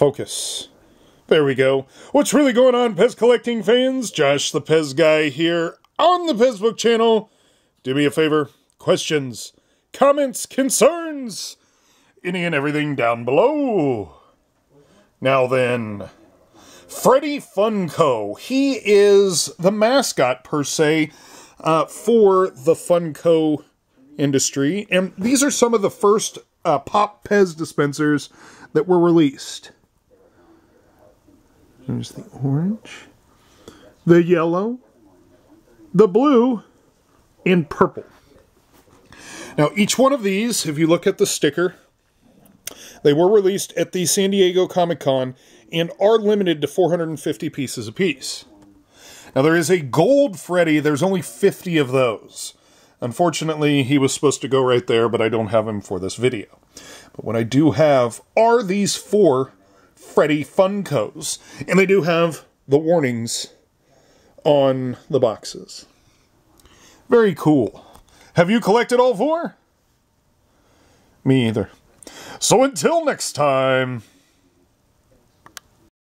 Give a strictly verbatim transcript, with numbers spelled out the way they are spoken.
focus. There we go. What's really going on, Pez collecting fans? Josh the Pez Guy here on the Pezbook channel. Do me a favor. Questions, comments, concerns, any and everything down below. Now then, Freddy Funko. He is the mascot, per se, uh, for the Funko industry. And these are some of the first uh, Pop Pez dispensers that were released. There's the orange, the yellow, the blue, and purple. Now, each one of these, if you look at the sticker, they were released at the San Diego Comic-Con and are limited to four hundred fifty pieces apiece. Now, there is a gold Freddy. There's only fifty of those. Unfortunately, he was supposed to go right there, but I don't have him for this video. But what I do have are these four Freddy Funkos, and they do have the warnings on the boxes. Very cool. Have you collected all four? Me either. So until next time...